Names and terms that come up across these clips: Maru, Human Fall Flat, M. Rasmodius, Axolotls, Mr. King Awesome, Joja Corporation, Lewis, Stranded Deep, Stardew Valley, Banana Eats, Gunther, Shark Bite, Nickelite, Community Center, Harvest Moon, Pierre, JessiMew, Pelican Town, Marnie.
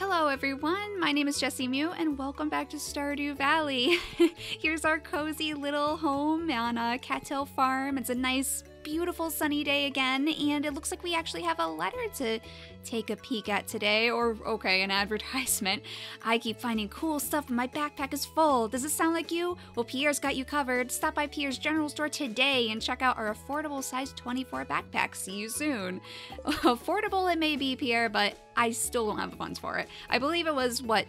Hello everyone, my name is JessiMew and welcome back to Stardew Valley. Here's our cozy little home on a cattail farm. It's a nice, beautiful sunny day again, and it looks like we actually have a letter to take a peek at today, or okay, an advertisement. I keep finding cool stuff and my backpack is full. Does this sound like you? Well, Pierre's got you covered. Stop by Pierre's General Store today and check out our affordable size 24 backpack. See you soon. Affordable it may be, Pierre, but I still don't have the funds for it. I believe it was, what,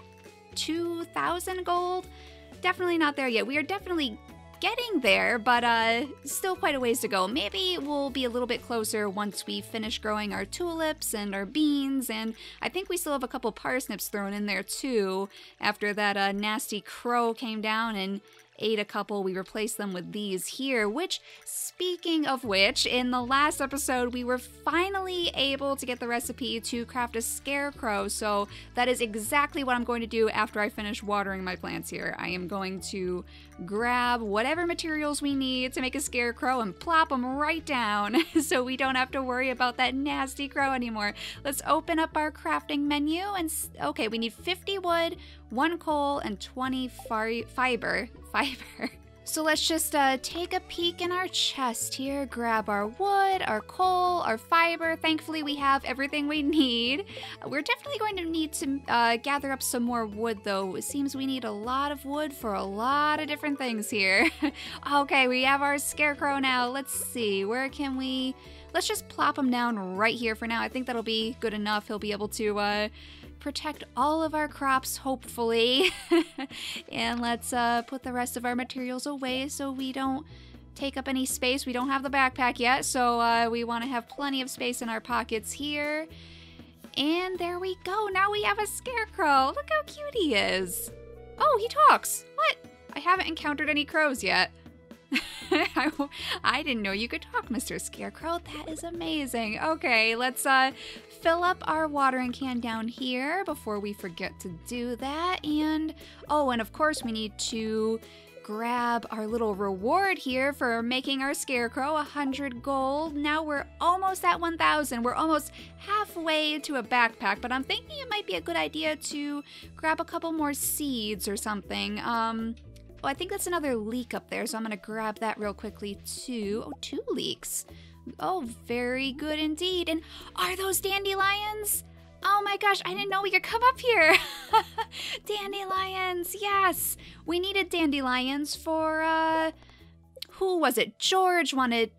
2,000 gold? Definitely not there yet. We are definitely getting there, but still quite a ways to go. Maybe we'll be a little bit closer once we finish growing our tulips and our beans, and I think we still have a couple parsnips thrown in there too. After that nasty crow came down and ate a couple, we replaced them with these here, which, speaking of which, in the last episode we were finally able to get the recipe to craft a scarecrow, so that is exactly what I'm going to do after I finish watering my plants here. I am going to grab whatever materials we need to make a scarecrow and plop them right down so we don't have to worry about that nasty crow anymore. Let's open up our crafting menu and, okay, we need 50 wood, 1 coal, and 20 fiber. So let's just take a peek in our chest here, grab our wood, our coal, our fiber. Thankfully, we have everything we need. We're definitely going to need to gather up some more wood, though. It seems we need a lot of wood for a lot of different things here. Okay, we have our scarecrow now. Let's see, where can we... Let's just plop him down right here for now. I think that'll be good enough. He'll be able to protect all of our crops, hopefully. And let's put the rest of our materials away so we don't take up any space. We don't have the backpack yet, so we want to have plenty of space in our pockets here. And there we go. Now we have a scarecrow. Look how cute he is. Oh, he talks. What? I haven't encountered any crows yet. I didn't know you could talk, Mr. Scarecrow. That is amazing. Okay, let's fill up our watering can down here before we forget to do that. And, oh, and of course we need to grab our little reward here for making our scarecrow, 100 gold. Now we're almost at 1,000. We're almost halfway to a backpack, but I'm thinking it might be a good idea to grab a couple more seeds or something. Oh, I think that's another leek up there, so I'm going to grab that real quickly, too. Oh, 2 leeks. Oh, very good indeed. And are those dandelions? Oh my gosh, I didn't know we could come up here. Dandelions, yes. We needed dandelions for, who was it? George wanted,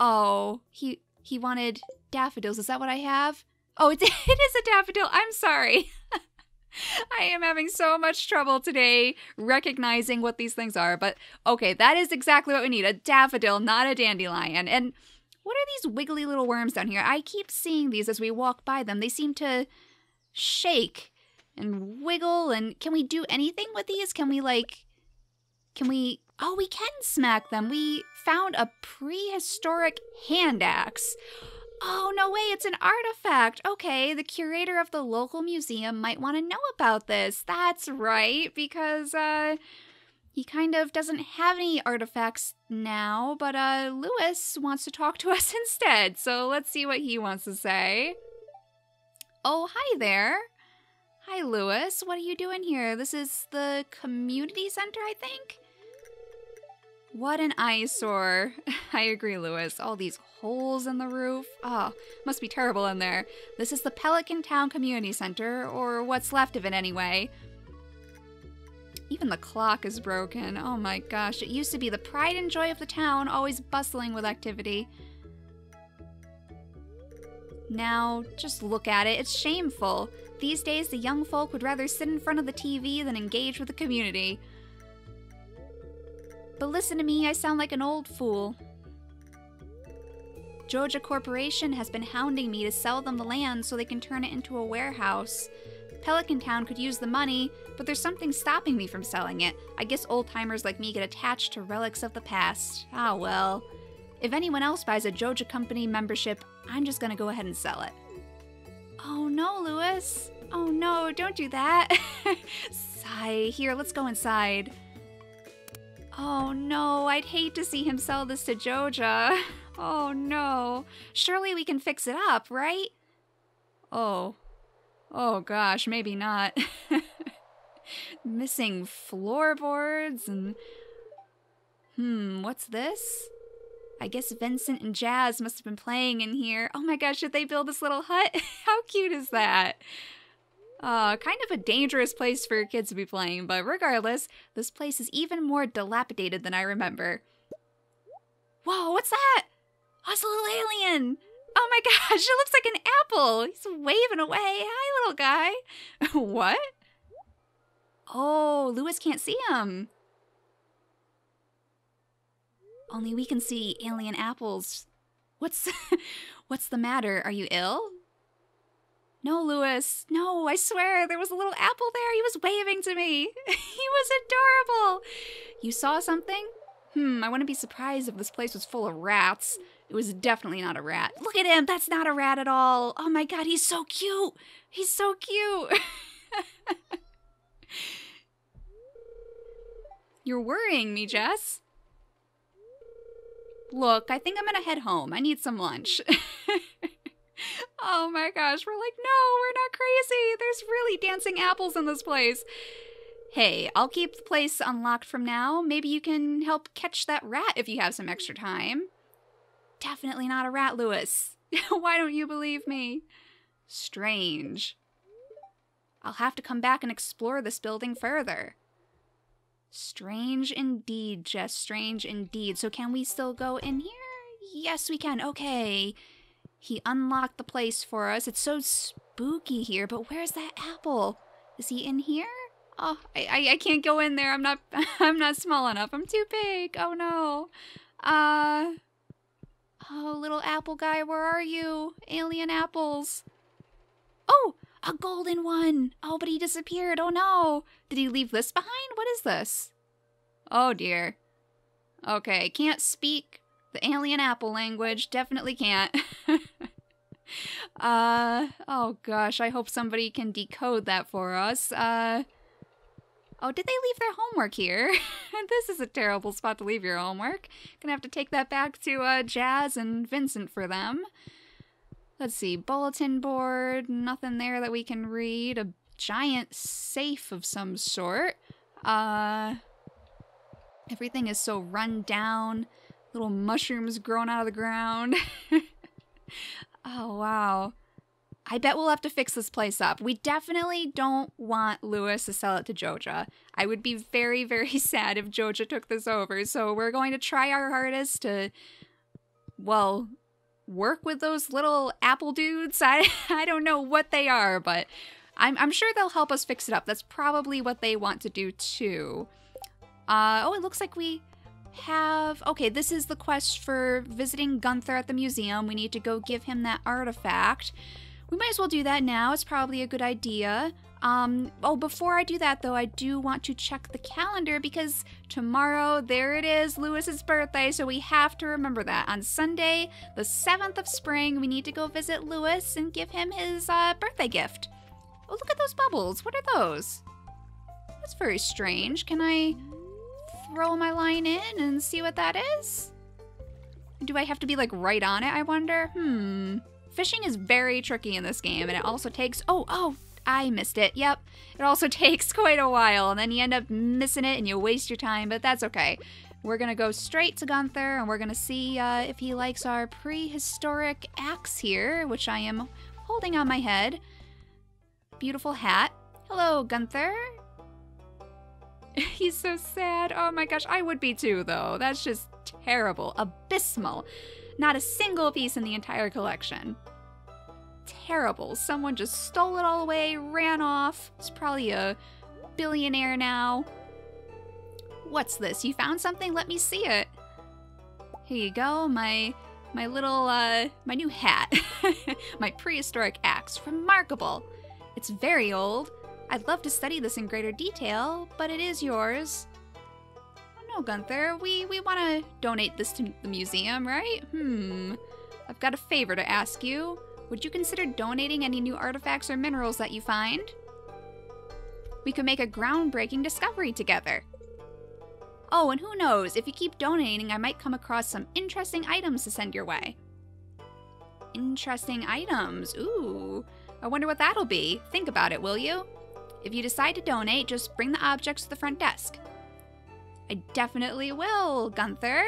oh, he wanted daffodils. Is that what I have? Oh, it is a daffodil. I'm sorry. I am having so much trouble today recognizing what these things are, but okay, that is exactly what we need, a daffodil, not a dandelion. And what are these wiggly little worms down here? I keep seeing these as we walk by them. They seem to shake and wiggle, and can we do anything with these? Can we, like, oh, we can smack them. We found a prehistoric hand axe. Oh, no way, it's an artifact. Okay, the curator of the local museum might want to know about this. That's right, because he kind of doesn't have any artifacts now, but Lewis wants to talk to us instead. So let's see what he wants to say. Oh, hi there. Hi, Lewis. What are you doing here? This is the community center, I think. What an eyesore. I agree, Lewis. All these holes in the roof. Oh, must be terrible in there. This is the Pelican Town Community Center, or what's left of it anyway. Even the clock is broken. Oh my gosh. It used to be the pride and joy of the town, always bustling with activity. Now, just look at it. It's shameful. These days, the young folk would rather sit in front of the TV than engage with the community. But listen to me, I sound like an old fool. Joja Corporation has been hounding me to sell them the land so they can turn it into a warehouse. Pelican Town could use the money, but there's something stopping me from selling it. I guess old-timers like me get attached to relics of the past. Ah, well. If anyone else buys a Joja Company membership, I'm just gonna go ahead and sell it. Oh no, Lewis. Oh no, don't do that. Sigh. Here, let's go inside. Oh no, I'd hate to see him sell this to Joja. Oh no. Surely we can fix it up, right? Oh. Oh gosh, maybe not. Missing floorboards and... what's this? I guess Vincent and Jazz must have been playing in here. Oh my gosh, did they build this little hut? How cute is that? Kind of a dangerous place for your kids to be playing, but regardless, this place is even more dilapidated than I remember. Whoa, what's that? Oh, it's a little alien! Oh my gosh, it looks like an apple! He's waving away. Hi, little guy. What? Oh, Lewis can't see him. Only we can see alien apples. What's the matter? Are you ill? No, Lewis. No, I swear, there was a little apple there. He was waving to me. He was adorable. You saw something? I wouldn't be surprised if this place was full of rats. It was definitely not a rat. Look at him. That's not a rat at all. Oh my god, he's so cute. He's so cute. You're worrying me, Jess. Look, I think I'm gonna head home. I need some lunch. Oh my gosh, we're like, no, we're not crazy. There's really dancing apples in this place. Hey, I'll keep the place unlocked from now. Maybe you can help catch that rat if you have some extra time. Definitely not a rat, Lewis. Why don't you believe me? Strange. I'll have to come back and explore this building further. Strange indeed, Jess. Strange indeed. So can we still go in here? Yes, we can. Okay. He unlocked the place for us. It's so spooky here, but where's that apple? Is he in here? Oh, I can't go in there. I'm not small enough. I'm too big. Oh no. Oh, little apple guy, where are you? Alien apples. Oh, a golden one. Oh, but he disappeared. Oh no. Did he leave this behind? What is this? Oh dear. Okay, can't speak the alien apple language. Definitely can't. Oh gosh, I hope somebody can decode that for us. Oh, did they leave their homework here? This is a terrible spot to leave your homework. Gonna have to take that back to Jazz and Vincent for them. Let's see, bulletin board, nothing there that we can read. A giant safe of some sort. Everything is so run down. Little mushrooms growing out of the ground. Oh, wow. I bet we'll have to fix this place up. We definitely don't want Lewis to sell it to Joja. I would be very, very sad if Joja took this over. So we're going to try our hardest to, well, work with those little apple dudes. I don't know what they are, but I'm sure they'll help us fix it up. That's probably what they want to do too. Oh, it looks like we... okay, this is the quest for visiting Gunther at the museum. We need to go give him that artifact. We might as well do that now. It's probably a good idea. Oh, before I do that though, I do want to check the calendar because tomorrow, there it is, Lewis's birthday, so we have to remember that. On Sunday, the 7th of spring, we need to go visit Lewis and give him his birthday gift. Oh, look at those bubbles. What are those? That's very strange. Can I... roll my line in and see what that is? Do I have to be like right on it, I wonder? Fishing is very tricky in this game, and it also takes... oh, I missed it. Yep. It also takes quite a while, and then you end up missing it and you waste your time, but that's okay. We're gonna go straight to Gunther, and we're gonna see if he likes our prehistoric axe here, which I am holding on my head. Beautiful hat. Hello, Gunther. He's so sad. Oh my gosh, I would be too, though. That's just terrible. Abysmal. Not a single piece in the entire collection. Terrible. Someone just stole it all away, ran off. He's probably a billionaire now. What's this? You found something? Let me see it. Here you go. My little, my new hat. My prehistoric axe. Remarkable. It's very old. I'd love to study this in greater detail, but it is yours. Oh no, Gunther, we want to donate this to the museum, right? I've got a favor to ask you. Would you consider donating any new artifacts or minerals that you find? We could make a groundbreaking discovery together. Oh, and who knows, if you keep donating, I might come across some interesting items to send your way. Interesting items, ooh. I wonder what that'll be. Think about it, will you? If you decide to donate, just bring the objects to the front desk. I definitely will, Gunther.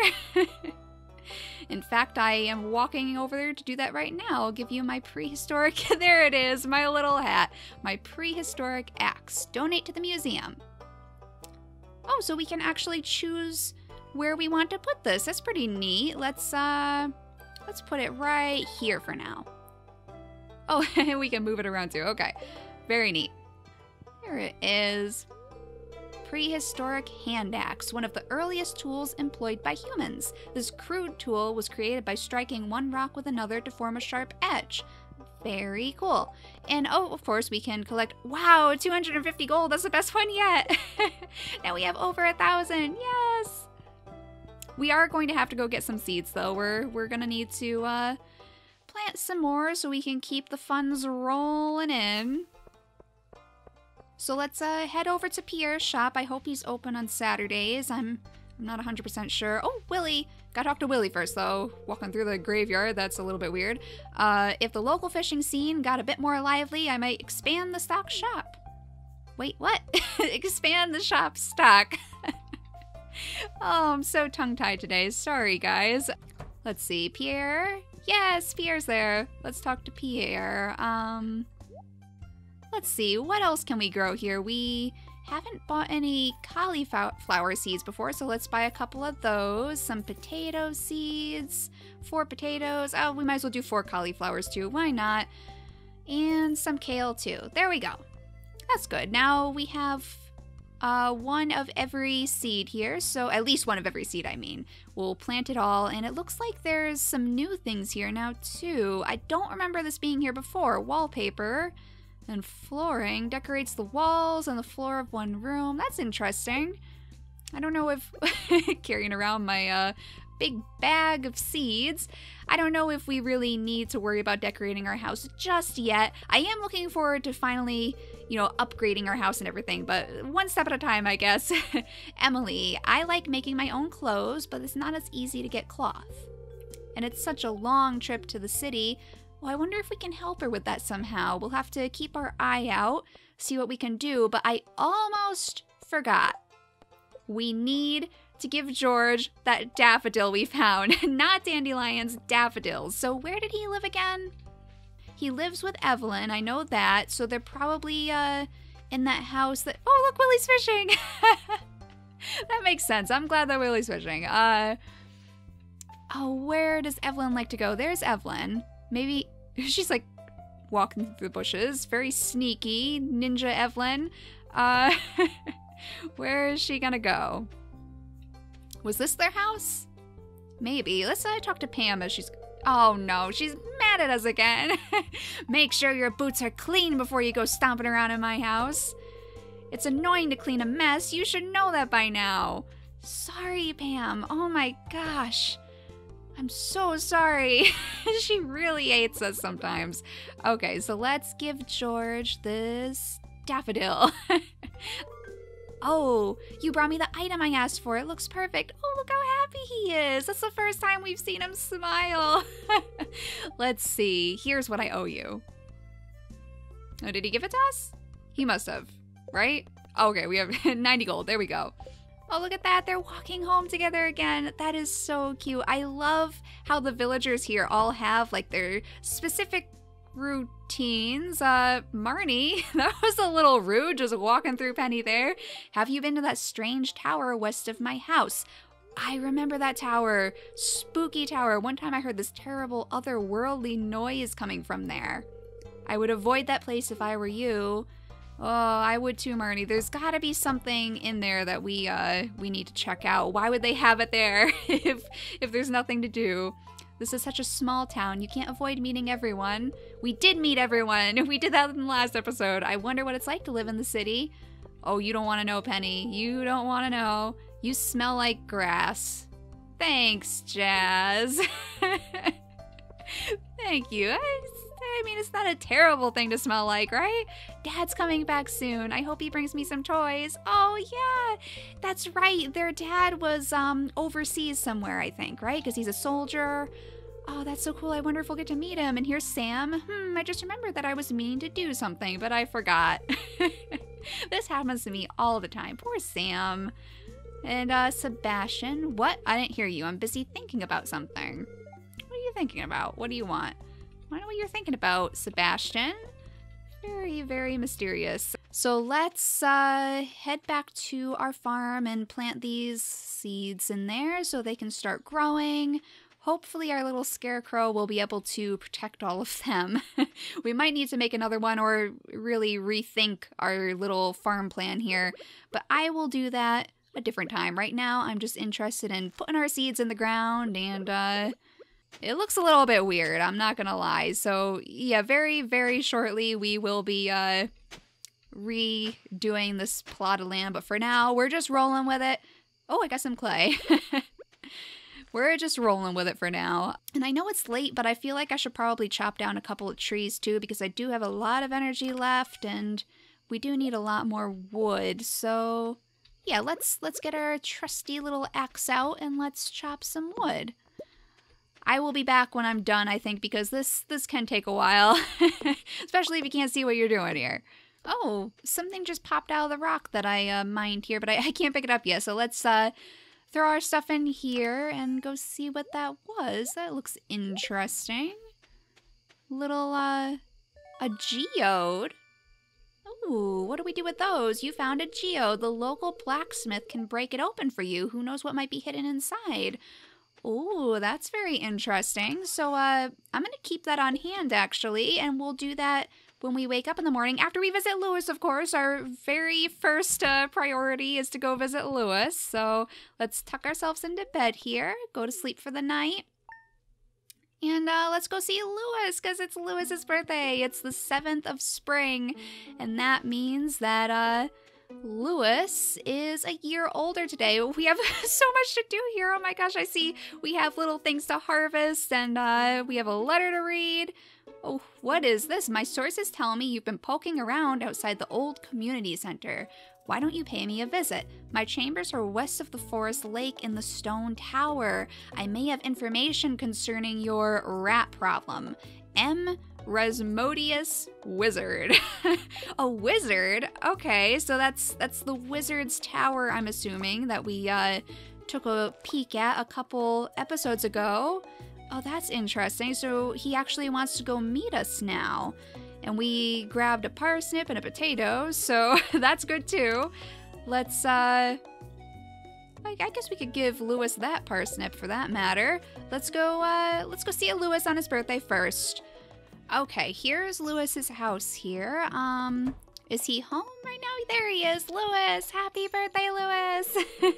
In fact, I am walking over there to do that right now. I'll give you my prehistoric... there it is, my little hat. My prehistoric axe. Donate to the museum. Oh, so we can actually choose where we want to put this. That's pretty neat. Let's put it right here for now. Oh, and we can move it around too. Okay. Very neat. Here it is. Prehistoric hand axe, one of the earliest tools employed by humans. This crude tool was created by striking one rock with another to form a sharp edge. Very cool. And oh, of course, we can collect, wow, 250 gold. That's the best one yet. Now we have over 1,000. Yes. We are going to have to go get some seeds though. We're going to need to plant some more so we can keep the funds rolling in. So let's head over to Pierre's shop. I hope he's open on Saturdays. I'm not 100% sure. Oh, Willie. Gotta talk to Willie first, though. Walking through the graveyard, that's a little bit weird. If the local fishing scene got a bit more lively, I might expand the stock shop. Wait, what? Expand the shop stock. Oh, I'm so tongue-tied today. Sorry, guys. Let's see. Pierre? Yes, Pierre's there. Let's talk to Pierre. Let's see, what else can we grow here? We haven't bought any cauliflower seeds before, so let's buy a couple of those. Some potato seeds, 4 potatoes. Oh, we might as well do 4 cauliflowers too, why not? And some kale too. There we go. That's good. Now we have one of every seed here, so at least one of every seed, I mean. We'll plant it all, and it looks like there's some new things here now too. I don't remember this being here before. Wallpaper. And flooring decorates the walls and the floor of one room. That's interesting. I don't know if... carrying around my big bag of seeds. I don't know if we really need to worry about decorating our house just yet. I am looking forward to finally, you know, upgrading our house and everything. But one step at a time, I guess. Emily, I like making my own clothes, but it's not as easy to get cloth. And it's such a long trip to the city. Well, I wonder if we can help her with that somehow. We'll have to keep our eye out, see what we can do, but I almost forgot. We need to give George that daffodil we found. Not dandelions, daffodils. So where did he live again? He lives with Evelyn, I know that, so they're probably in that house that... Oh, look, Willie's fishing! That makes sense. I'm glad that Willie's fishing. Oh, where does Evelyn like to go? There's Evelyn. Maybe she's like walking through the bushes. Very sneaky. Ninja Evelyn. Where is she gonna go? Was this their house? Maybe. Let's talk to Pam as she's... Oh no, she's mad at us again. Make sure your boots are clean before you go stomping around in my house. It's annoying to clean a mess. You should know that by now. Sorry, Pam. Oh my gosh. I'm so sorry. She really hates us sometimes. Okay, so let's give George this daffodil. Oh, you brought me the item I asked for. It looks perfect. Oh, look how happy he is. That's the first time we've seen him smile. Let's see. Here's what I owe you. Oh, did he give it to us? He must have, right? Okay, we have 90 gold. There we go. Oh, look at that. They're walking home together again. That is so cute. I love how the villagers here all have, like, their specific routines. Marnie, that was a little rude just walking through Penny there. Have you been to that strange tower west of my house? I remember that tower. Spooky tower. One time I heard this terrible otherworldly noise coming from there. I would avoid that place if I were you. Oh, I would too, Marnie. There's got to be something in there that we need to check out. Why would they have it there if there's nothing to do? This is such a small town. You can't avoid meeting everyone. We did meet everyone. We did that in the last episode. I wonder what it's like to live in the city. Oh, you don't want to know, Penny. You don't want to know. You smell like grass. Thanks, Jazz. Thank you. I mean, it's not a terrible thing to smell like, right? Dad's coming back soon. I hope he brings me some toys. Oh, yeah. That's right. Their dad was overseas somewhere, I think, right? Because he's a soldier. Oh, that's so cool. I wonder if we'll get to meet him. And here's Sam. I just remembered that I was meaning to do something, but I forgot. This happens to me all the time. Poor Sam. And Sebastian. What? I didn't hear you. I'm busy thinking about something. What are you thinking about? What do you want? I don't know what you're thinking about, Sebastian. Very, very mysterious. So let's head back to our farm and plant these seeds in there so they can start growing. Hopefully our little scarecrow will be able to protect all of them. We might need to make another one or really rethink our little farm plan here, but I will do that a different time. Right now, I'm just interested in putting our seeds in the ground, and it looks a little bit weird, I'm not gonna lie. So yeah, very, very shortly we will be redoing this plot of land, but for now, we're just rolling with it. Oh, I got some clay. We're just rolling with it for now. And I know it's late, but I feel like I should probably chop down a couple of trees too, because I do have a lot of energy left and we do need a lot more wood. So yeah, let's get our trusty little axe out and let's chop some wood. I will be back when I'm done, I think, because this can take a while, especially if you can't see what you're doing here. Oh, something just popped out of the rock that I mined here, but I can't pick it up yet. So let's throw our stuff in here and go see what that was. That looks interesting. Little, a geode. Ooh, what do we do with those? You found a geode. The local blacksmith can break it open for you. Who knows what might be hidden inside? Ooh, that's very interesting. So, I'm gonna keep that on hand, actually, and we'll do that when we wake up in the morning. After we visit Lewis, of course. Our very first priority is to go visit Lewis. So let's tuck ourselves into bed here, go to sleep for the night, and let's go see Lewis, because it's Lewis's birthday. It's the 7th of spring, and that means that Lewis is a year older today. We have so much to do here. Oh my gosh, I see we have little things to harvest, and we have a letter to read. Oh, what is this? My sources tell me you've been poking around outside the old community center. Why don't you pay me a visit? My chambers are west of the forest lake in the stone tower. I may have information concerning your rat problem. M. Rasmodius wizard. A wizard? Okay, so that's the wizard's tower, I'm assuming, that we took a peek at a couple episodes ago. Oh, that's interesting. So he actually wants to go meet us now. And we grabbed a parsnip and a potato, so that's good too. Let's, I guess we could give Lewis that parsnip for that matter. Let's go see Lewis on his birthday first. Okay, here's Lewis's house here. Is he home right now? There he is, Lewis! Happy birthday, Lewis!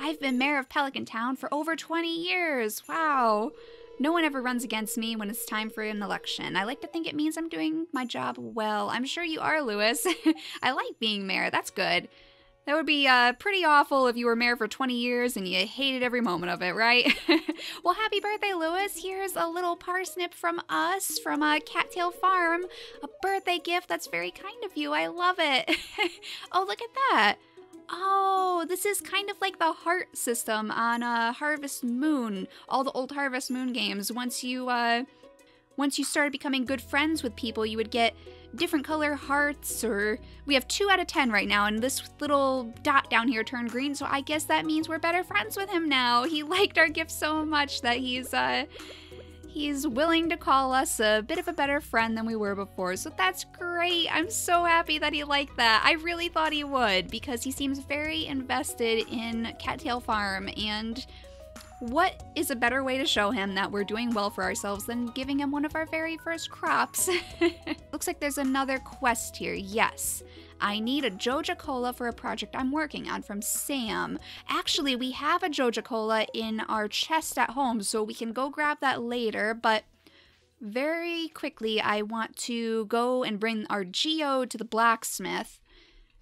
I've been mayor of Pelican Town for over 20 years. Wow. No one ever runs against me when it's time for an election. I like to think it means I'm doing my job well. I'm sure you are, Lewis. I like being mayor. That's good. That would be pretty awful if you were mayor for 20 years and you hated every moment of it, right? Well, happy birthday, Lewis. Here's a little parsnip from us, from Cattail Farm. A birthday gift. That's very kind of you. I love it. Oh, look at that. Oh, this is kind of like the heart system on Harvest Moon. All the old Harvest Moon games. Once you started becoming good friends with people, you would get different color hearts, or we have 2 out of 10 right now, and this little dot down here turned green, so I guess that means we're better friends with him now. He liked our gift so much that he's willing to call us a bit of a better friend than we were before, so that's great. I'm so happy that he liked that. I really thought he would, because he seems very invested in Cattail Farm, and what is a better way to show him that we're doing well for ourselves than giving him one of our very first crops? Looks like there's another quest here. Yes. I need a Joja Cola for a project I'm working on, from Sam. Actually, we have a Joja Cola in our chest at home, so we can go grab that later, but very quickly I want to go and bring our geode to the blacksmith.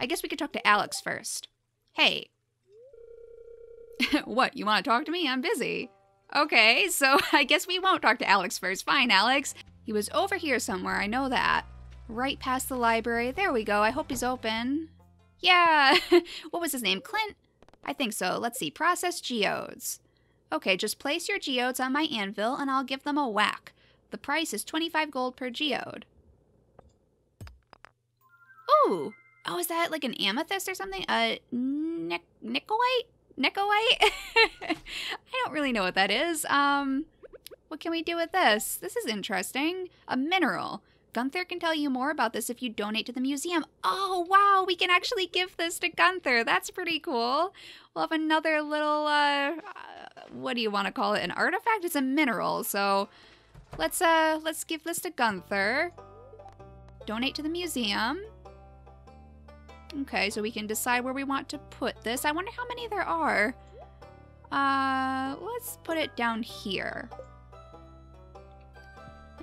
I guess we could talk to Alex first. Hey. What, you want to talk to me? I'm busy. Okay, so I guess we won't talk to Alex first. Fine, Alex. He was over here somewhere, I know that. Right past the library. There we go. I hope he's open. Yeah. What was his name? Clint? I think so. Let's see. Process geodes. Okay, just place your geodes on my anvil and I'll give them a whack. The price is 25 gold per geode. Ooh. Oh, is that like an amethyst or something? Nickelite? Nickelite? I don't really know what that is. What can we do with this? This is interesting. A mineral. Gunther can tell you more about this if you donate to the museum. Oh, wow, we can actually give this to Gunther. That's pretty cool. We'll have another little, what do you want to call it? An artifact? It's a mineral, so let's give this to Gunther. Donate to the museum. Okay, so we can decide where we want to put this. I wonder how many there are. Let's put it down here.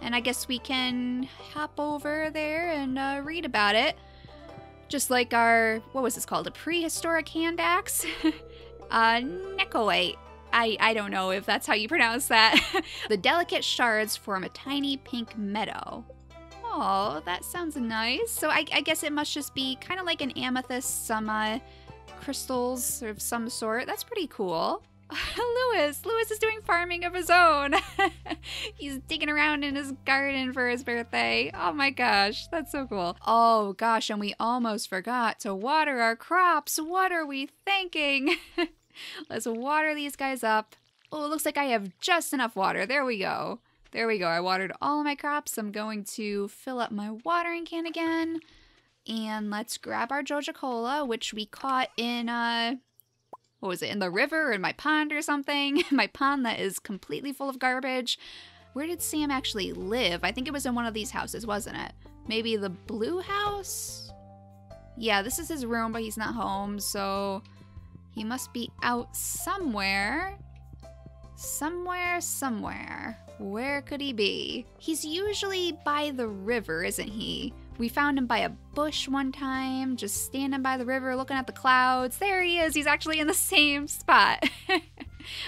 And I guess we can hop over there and read about it. Just like our, what was this called? A prehistoric hand axe? Nickelite. I don't know if that's how you pronounce that. The delicate shards form a tiny pink meadow. Oh, that sounds nice. So I guess it must just be kind of like an amethyst, some crystals of some sort. That's pretty cool. Lewis is doing farming of his own. He's digging around in his garden for his birthday. Oh my gosh, that's so cool. Oh gosh, and we almost forgot to water our crops. What are we thinking? Let's water these guys up. Oh, it looks like I have just enough water. There we go. There we go. I watered all of my crops. I'm going to fill up my watering can again. And let's grab our Joja Cola, which we caught in what was it, in the river or in my pond or something? My pond that is completely full of garbage. Where did Sam actually live? I think it was in one of these houses, wasn't it? Maybe the blue house? Yeah, this is his room, but he's not home, so he must be out somewhere. Somewhere, somewhere. Where could he be? He's usually by the river, isn't he? We found him by a bush one time, just standing by the river looking at the clouds. There he is. He's actually in the same spot.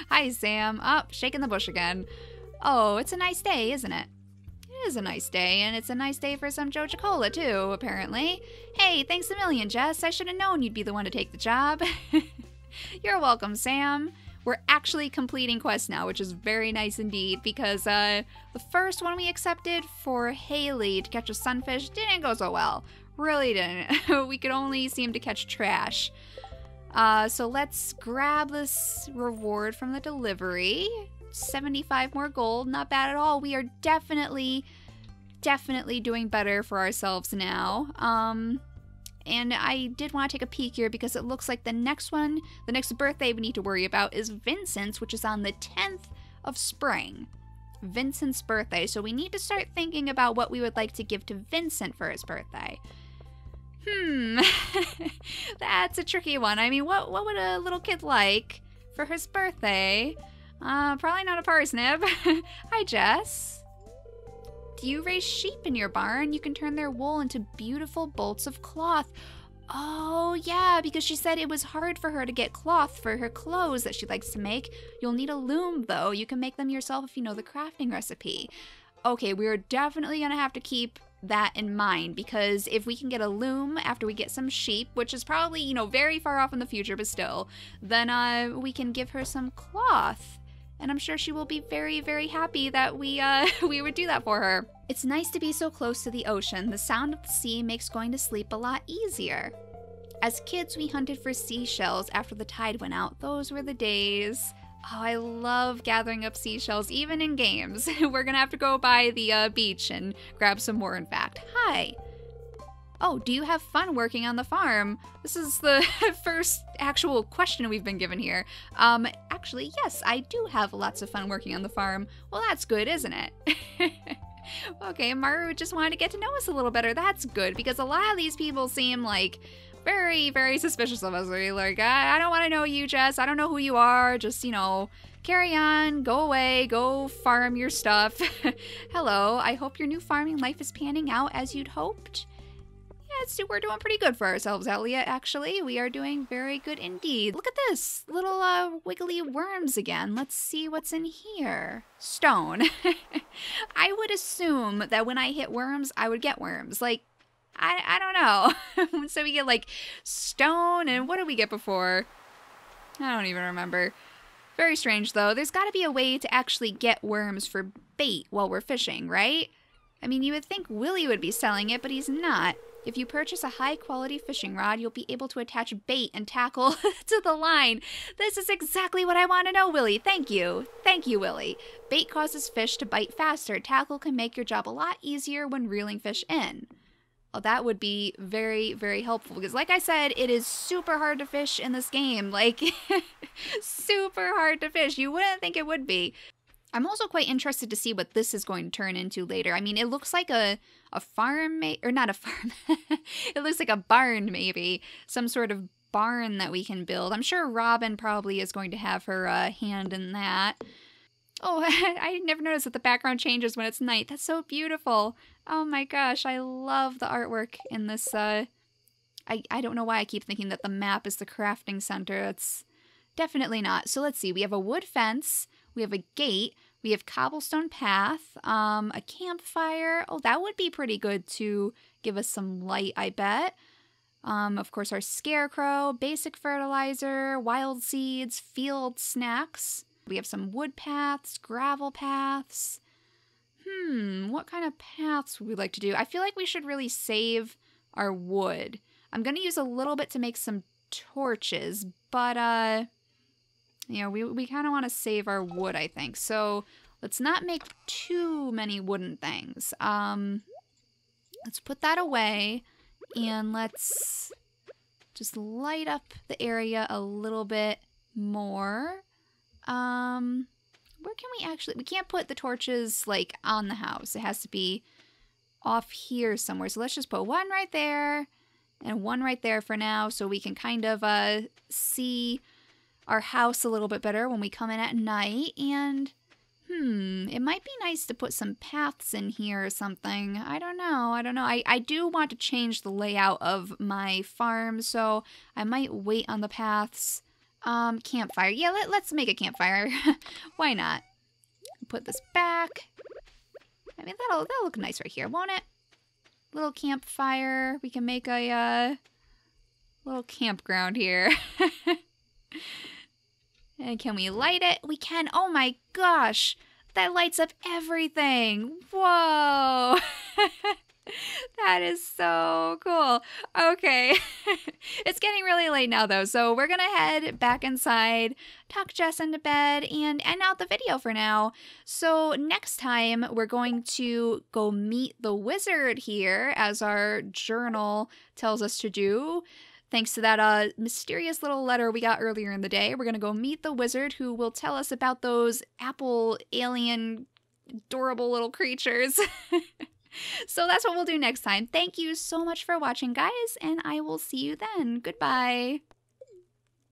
Hi, Sam. Oh, shaking the bush again. Oh, it's a nice day, isn't it? It is a nice day, and it's a nice day for some Joja Cola, too, apparently. Hey, thanks a million, Jess. I should have known you'd be the one to take the job. You're welcome, Sam. We're actually completing quests now, which is very nice indeed, because the first one we accepted for Haley to catch a sunfish didn't go so well. Really didn't. We could only seem to catch trash. So let's grab this reward from the delivery. 75 more gold, not bad at all. We are definitely doing better for ourselves now. And I did want to take a peek here because it looks like the next one, the next birthday we need to worry about is Vincent's, which is on the 10th of spring. Vincent's birthday. So we need to start thinking about what we would like to give to Vincent for his birthday. That's a tricky one. I mean, what would a little kid like for his birthday? Probably not a parsnip. Hi, Jess. You raise sheep in your barn. You can turn their wool into beautiful bolts of cloth. Oh, yeah, because she said it was hard for her to get cloth for her clothes that she likes to make. You'll need a loom, though. You can make them yourself if you know the crafting recipe. Okay, we're definitely going to have to keep that in mind, because if we can get a loom after we get some sheep, which is probably, you know, very far off in the future, but still, then we can give her some cloth. And I'm sure she will be very, very happy that we would do that for her. It's nice to be so close to the ocean. The sound of the sea makes going to sleep a lot easier. As kids, we hunted for seashells after the tide went out. Those were the days. Oh, I love gathering up seashells, even in games. We're gonna have to go by the beach and grab some more, in fact. Hi. Oh, do you have fun working on the farm? This is the first actual question we've been given here. Actually, yes, I do have lots of fun working on the farm. Well, that's good, isn't it? Okay, Maru just wanted to get to know us a little better. That's good, because a lot of these people seem like very, very suspicious of us. They're like, I don't want to know you, Jess. I don't know who you are. Just, you know, carry on, go away, go farm your stuff. Hello, I hope your new farming life is panning out as you'd hoped. We're doing pretty good for ourselves, Elliot, actually. We are doing very good indeed. Look at this. Little wiggly worms again. Let's see what's in here. Stone. I would assume that when I hit worms, I would get worms. Like, I don't know. So we get, like, stone, and what did we get before? I don't even remember. Very strange, though. There's got to be a way to actually get worms for bait while we're fishing, right? I mean, you would think Willie would be selling it, but he's not. If you purchase a high-quality fishing rod, you'll be able to attach bait and tackle to the line. This is exactly what I want to know, Willie. Thank you. Thank you, Willie. Bait causes fish to bite faster. Tackle can make your job a lot easier when reeling fish in. Well, that would be very, very helpful because, like I said, it is super hard to fish in this game. Like, super hard to fish. You wouldn't think it would be. I'm also quite interested to see what this is going to turn into later. I mean, it looks like a farm, or not a farm. It looks like a barn, maybe. Some sort of barn that we can build. I'm sure Robin probably is going to have her hand in that. Oh, I never noticed that the background changes when it's night. That's so beautiful. Oh my gosh, I love the artwork in this. I don't know why I keep thinking that the map is the crafting center. It's definitely not. So let's see. We have a wood fence. We have a gate, we have cobblestone path, a campfire. Oh, that would be pretty good to give us some light, I bet. Of course, our scarecrow, basic fertilizer, wild seeds, field snacks. We have some wood paths, gravel paths. What kind of paths would we like to do? I feel like we should really save our wood. I'm going to use a little bit to make some torches, but you know, we kind of want to save our wood, I think. So let's not make too many wooden things. Let's put that away and let's just light up the area a little bit more. Where can we actually... We can't put the torches, like, on the house. It has to be off here somewhere. So let's just put one right there and one right there for now so we can kind of see our house a little bit better when we come in at night. And it might be nice to put some paths in here or something. I don't know. I do want to change the layout of my farm, so I might wait on the paths. Campfire. Yeah, let's make a campfire. Why not? Put this back. I mean, that'll look nice right here, won't it? Little campfire. We can make a little campground here. And can we light it? We can. Oh my gosh. That lights up everything. Whoa. That is so cool. Okay. It's getting really late now though, so we're going to head back inside, tuck Jess into bed, and end out the video for now. So next time we're going to go meet the wizard here, as our journal tells us to do. Thanks to that mysterious little letter we got earlier in the day, we're going to go meet the wizard who will tell us about those apple alien adorable little creatures. So that's what we'll do next time. Thank you so much for watching, guys, and I will see you then. Goodbye.